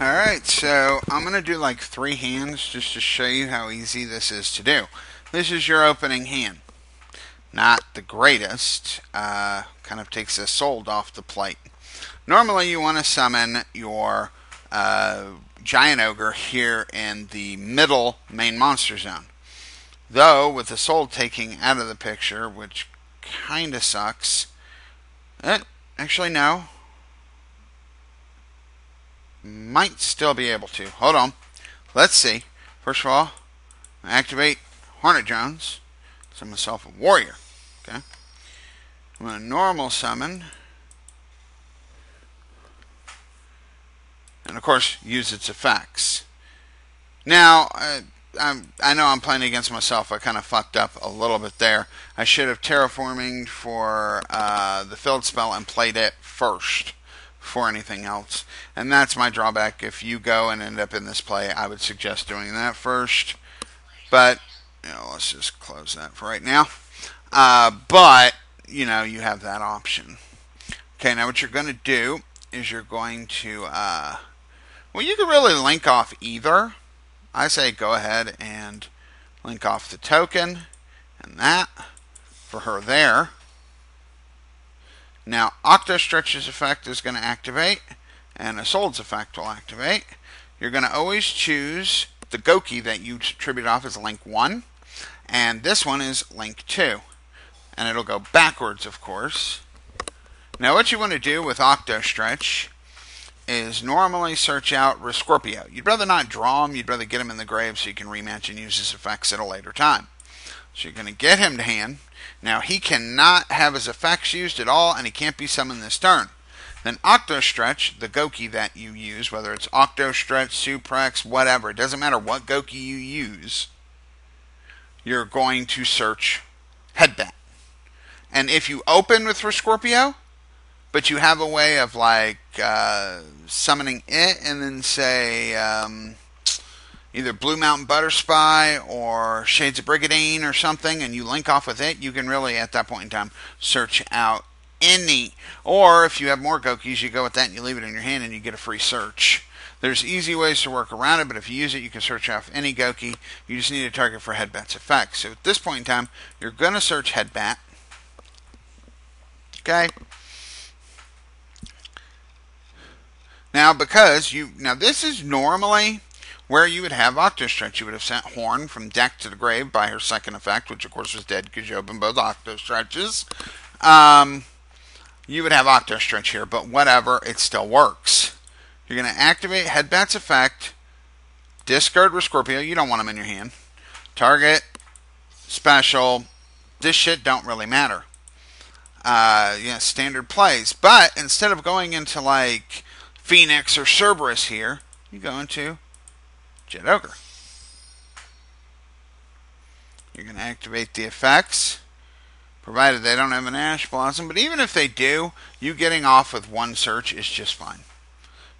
Alright, so I'm going to do like 3 hands just to show you how easy this is to do. This is your opening hand. Not the greatest. Kind of takes a sold off the plate. Normally you want to summon your Giant Ogre here in the middle main monster zone. Though, with the sold taking out of the picture, which kind of sucks. Actually, no. Might still be able to. Hold on. Let's see. First of all, I activate Hornet Jones. Summon myself a warrior. Okay. I'm going to normal summon. And of course, use its effects. Now, I know I'm playing against myself. I kind of fucked up a little bit there. I should have terraforming for the field spell and played it first before anything else. And that's my drawback. If you go and end up in this play, I would suggest doing that first. But, you know, let's just close that for right now. But, you know, you have that option. Okay, now what you're going to do is you're going to... well, you can really link off either. I say go ahead and link off the token and that for her there. Now Octostretch's effect is going to activate and Isolde's effect will activate. You're going to always choose the Gouki that you tribute off as Link 1 and this one is Link 2. And it'll go backwards, of course. Now what you want to do with Octostretch is normally search out Scorpio. You'd rather not draw him, you'd rather get him in the grave so you can rematch and use his effects at a later time. So you're going to get him to hand. Now he cannot have his effects used at all and he can't be summoned this turn. Then Octostretch, the Gouki that you use, whether it's Octostretch, Suprex, whatever, it doesn't matter what Gouki you use, you're going to search Headbatt. And if you open with Scorpio, but you have a way of like summoning it and then say either Blue Mountain Butterspy or Shades of Brigadine or something and you link off with it, you can really at that point in time search out any. Or if you have more Goukis, you go with that and you leave it in your hand and you get a free search. There's easy ways to work around it, but if you use it, you can search off any Gouki. You just need a target for Headbatt's effects. So at this point in time, you're going to search Headbatt. Okay. Now, because you... Now, this is normally where you would have Octostretch. You would have sent Horn from deck to the grave by her second effect, which, of course, was dead because you opened both Octostretches. You would have Octostretch here, but whatever, it still works. You're going to activate Headbatt's effect, discard Scorpio. You don't want them in your hand. Target, special. This shit don't really matter. You know, standard plays. But instead of going into, like... Phoenix or Cerberus here, you go into Jet Ogre. You're going to activate the effects, provided they don't have an Ash Blossom. But even if they do, you getting off with one search is just fine.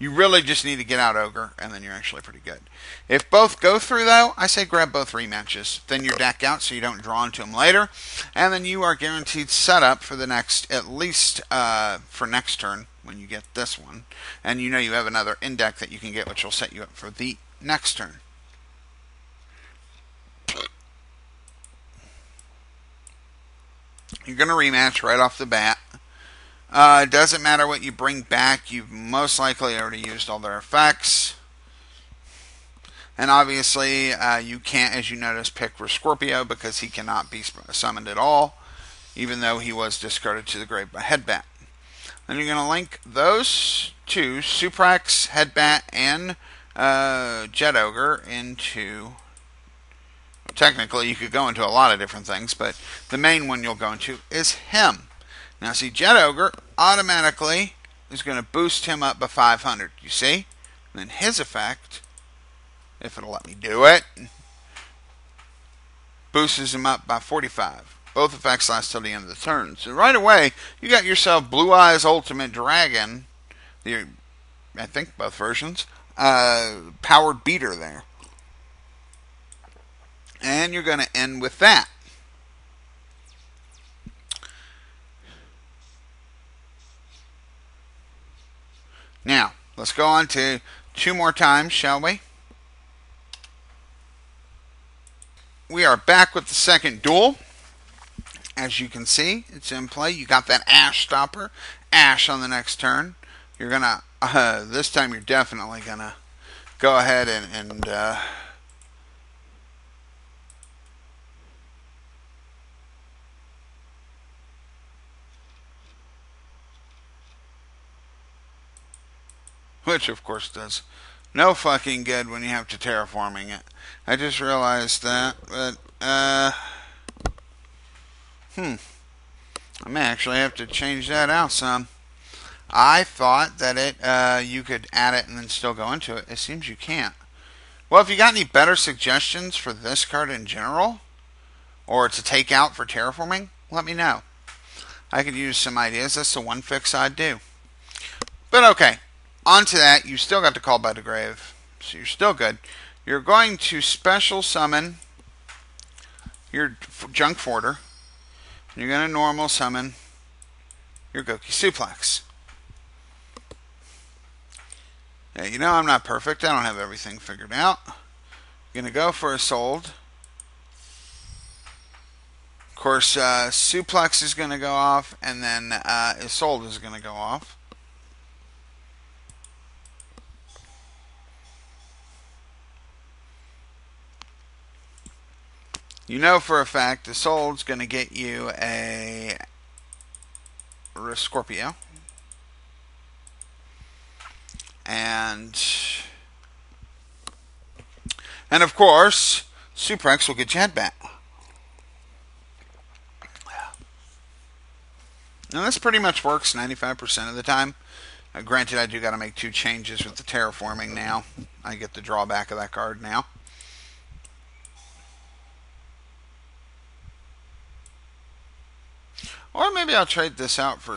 You really just need to get out Ogre, and then you're actually pretty good. If both go through, though, I say grab both rematches. Then you're deck out so you don't draw into them later. And then you are guaranteed setup for the next, at least for next turn. When you get this one, and you know you have another in deck that you can get, which will set you up for the next turn. You're going to rematch right off the bat. It doesn't matter what you bring back, you've most likely already used all their effects. And obviously, you can't, as you notice, pick Scorpio because he cannot be summoned at all, even though he was discarded to the grave by Headbatt. Then you're going to link those two, Suprex, Headbatt, and Jet Ogre, into... Technically, you could go into a lot of different things, but the main one you'll go into is him. Now, see, Jet Ogre automatically is going to boost him up by 500, you see? And then his effect, if it'll let me do it, boosts him up by 45. Both effects last till the end of the turn. So right away, you got yourself Blue Eyes Ultimate Dragon. The, I think both versions. Powered beater there. And you're going to end with that. Now, let's go on to two more times, shall we? We are back with the second duel. As you can see, it's in play. You got that Ash stopper. Ash on the next turn. You're going to, this time you're definitely going to go ahead and which of course does no fucking good when you have to terraforming it. I just realized that, but, I may actually have to change that out some. I thought that it you could add it and then still go into it. It seems you can't. Well, if you got any better suggestions for this card in general, or to take out for terraforming, let me know. I could use some ideas. That's the one fix I'd do. But okay, on to that. You still got to Call by the Grave, so you're still good. You're going to special summon your Junk Forder. You're going to normal summon your Gouki Suprex. Now, you know I'm not perfect. I don't have everything figured out. I'm going to go for a sold. Of course, Suplex is going to go off, and then Isolde is going to go off. You know for a fact the Soul's going to get you a Scorpio. And of course, Suprex will get you Headbatt. Now this pretty much works 95% of the time. Granted, I do got to make two changes with the terraforming now. I get the drawback of that card now. Or maybe I'll trade this out for...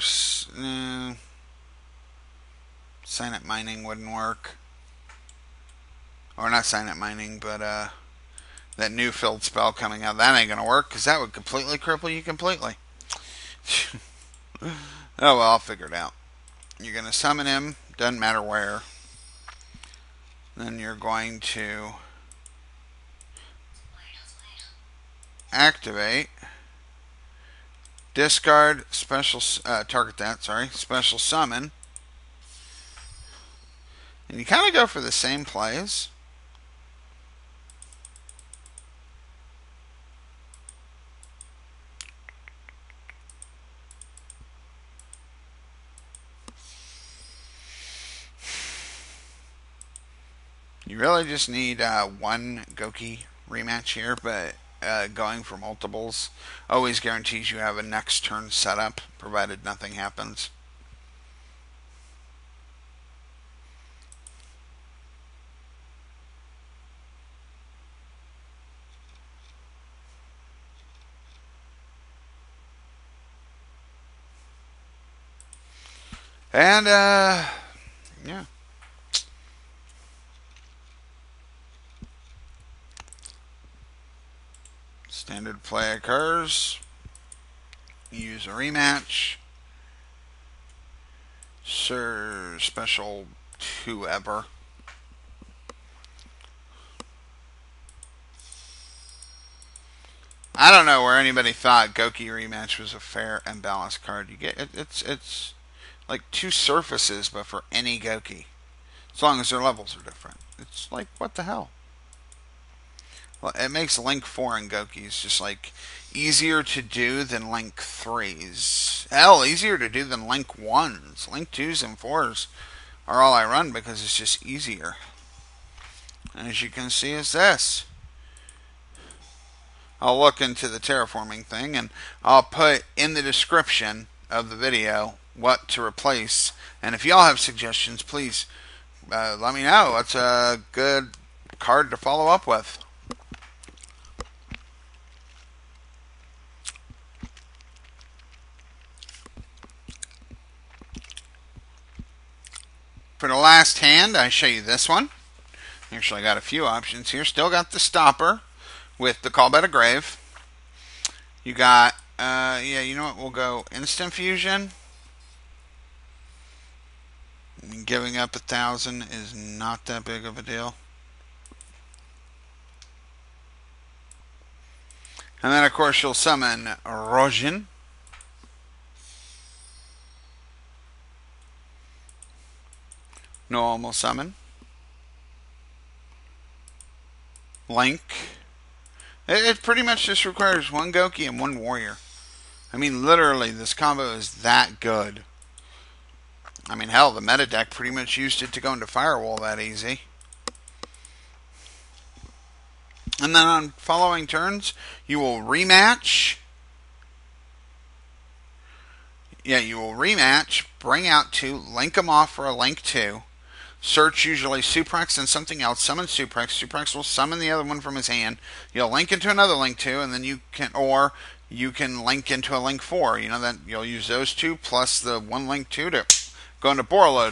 Signet Mining wouldn't work. Or not Signet Mining, but that new filled spell coming out. That ain't going to work, because that would completely cripple you completely. Oh, well, I'll figure it out. You're going to summon him, doesn't matter where. Then you're going to activate... Discard, special, target that, sorry, special summon. And you kind of go for the same plays. You really just need one Gouki rematch here, but... going for multiples always guarantees you have a next turn setup, provided nothing happens. And yeah. Standard play occurs. Use a rematch. Sir, special whoever. I don't know where anybody thought Gouki Rematch was a fair and balanced card. You get it, it's like two surfaces, but for any Gouki, as long as their levels are different. It's like, what the hell? Well, it makes Link 4 and Gouki's just like easier to do than Link 3's. Hell, easier to do than Link 1's. Link 2's and 4's are all I run because it's just easier. And as you can see, is this. I'll look into the terraforming thing and I'll put in the description of the video what to replace. And if y'all have suggestions, please let me know. That's a good card to follow up with. For the last hand, I show you this one. Actually, I got a few options here. Still got the stopper with the Call by the Grave. You got, yeah, you know what? We'll go Instant Fusion. Giving up 1,000 is not that big of a deal. And then, of course, you'll summon Rojin. Normal summon. Link. It pretty much just requires one Gouki and one Warrior. I mean, literally, this combo is that good. I mean, hell, the meta deck pretty much used it to go into Firewall that easy. And then on following turns, you will rematch. Yeah, you will rematch, bring out two, link them off for a link two. Search usually Suprex and something else. Summon Suprex. Suprex will summon the other one from his hand. You'll link into another link two, and then you can, or you can link into a link four. You know that you'll use those two plus the one link two to go into Borreload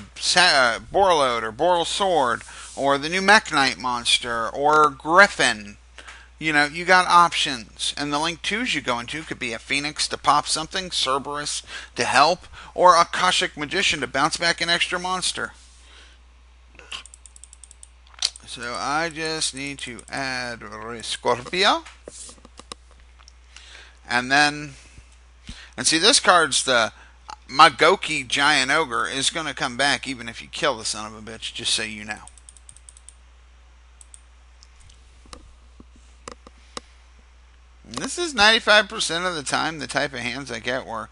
or Borrelsword, or the new Mech Knight monster, or Griffin. You know, you got options. And the link twos you go into could be a Phoenix to pop something, Cerberus to help, or Akashic Magician to bounce back an extra monster. So I just need to add Scorpio. And then, and see, this card's the, my Gouki Giant Ogre is going to come back even if you kill the son of a bitch, just so you know. And this is 95% of the time the type of hands I get where,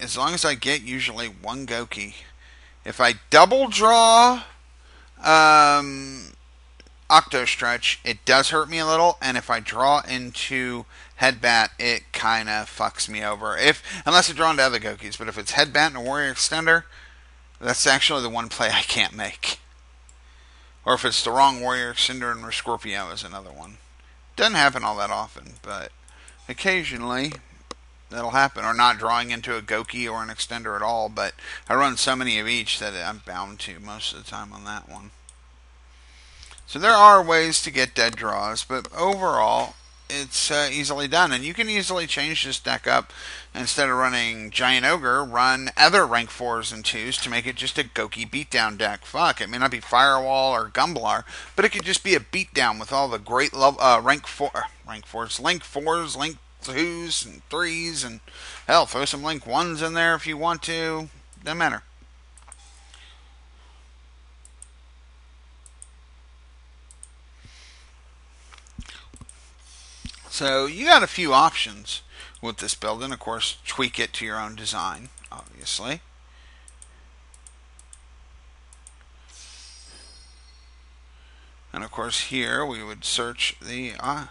as long as I get usually one Gouki. If I double draw Octostretch, it does hurt me a little, and if I draw into Headbatt, it kind of fucks me over. Unless I draw into other Goukis, but if it's Headbatt and a Warrior Extender, that's actually the one play I can't make. Or if it's the wrong Warrior Extender and Scorpio is another one. Doesn't happen all that often, but occasionally that'll happen. Or not drawing into a Gouki or an Extender at all, but I run so many of each that I'm bound to most of the time on that one. So there are ways to get dead draws, but overall, it's easily done. And you can easily change this deck up. Instead of running Giant Ogre, run other rank 4s and 2s to make it just a Gouki beatdown deck. Fuck, it may not be Firewall or Gumblar, but it could just be a beatdown with all the great Link 4s, Link 2s, and 3s, and hell, throw some Link 1s in there if you want to. Doesn't matter. So you got a few options with this build, and of course tweak it to your own design, obviously. And of course here we would search the I'll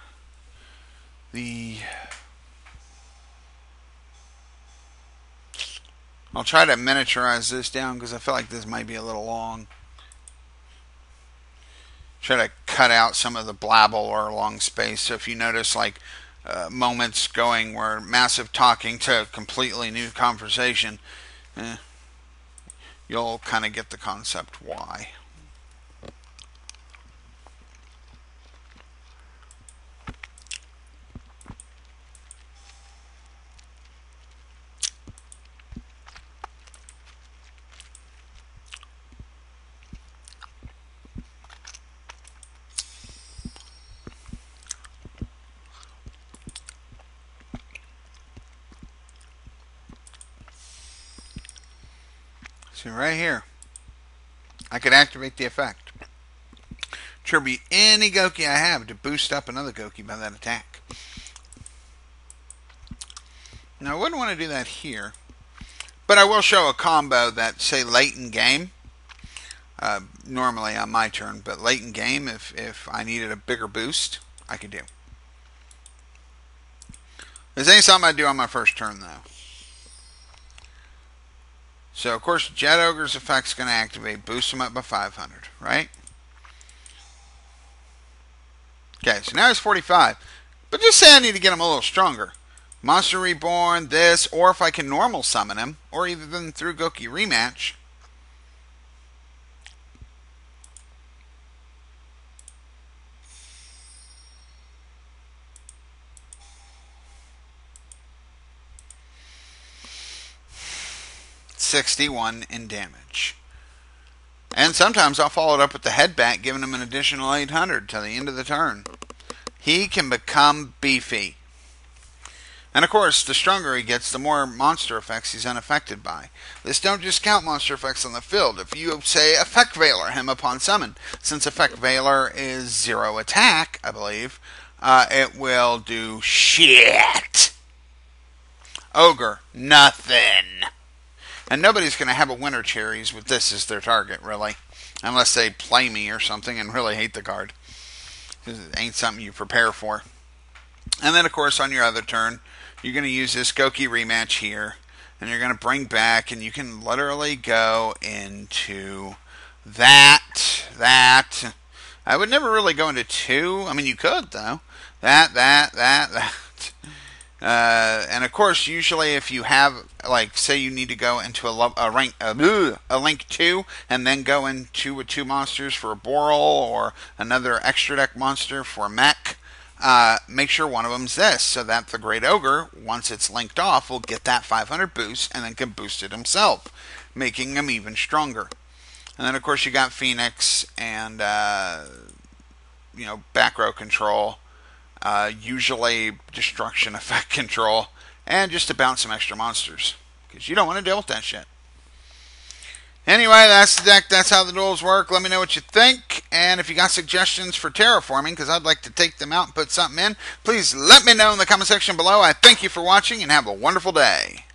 try to miniaturize this down because I feel like this might be a little long. Try to cut out some of the blabble or long space. So if you notice like moments going where massive talking to completely new conversation, you'll kind of get the concept why. Right here, I could activate the effect. Tribute any Gouki I have to boost up another Gouki by that attack. Now, I wouldn't want to do that here, but I will show a combo that, say, late in game, normally on my turn, but late in game, if I needed a bigger boost, I could do. This ain't something I do on my first turn, though. So, of course, Jet Ogre's effect's going to activate. Boost him up by 500, right? Okay, so now he's 45. But just say I need to get him a little stronger. Monster Reborn, this, or if I can normal summon him, or even through Gouki Rematch. $61 in damage. And sometimes I'll follow it up with the Headbatt, giving him an additional 800 till the end of the turn. He can become beefy. And of course, the stronger he gets, the more monster effects he's unaffected by. This don't just count monster effects on the field. If you, say, Effect Veiler him upon summon, since Effect Veiler is 0 attack, I believe, it will do shit. Ogre, nothing. And nobody's going to have a Winter Cherries with this as their target, really. Unless they play me or something and really hate the card. It ain't something you prepare for. And then, of course, on your other turn, you're going to use this Gouki Rematch here. And you're going to bring back, and you can literally go into that. I would never really go into two. I mean, you could, though. That. And of course, usually if you have, like, say you need to go into a Link 2 and then go into with two monsters for a Borrel or another extra deck monster for a Mech, make sure one of them's this, so that the Great Ogre, once it's linked off, will get that 500 boost and then can boost it himself, making him even stronger. And then, of course, you got Phoenix and, you know, back row control. Usually destruction effect control, and just to bounce some extra monsters, because you don't want to deal with that shit. Anyway, that's the deck. That's how the duels work. Let me know what you think, and if you got suggestions for terraforming, because I'd like to take them out and put something in, please let me know in the comment section below. I thank you for watching, and have a wonderful day.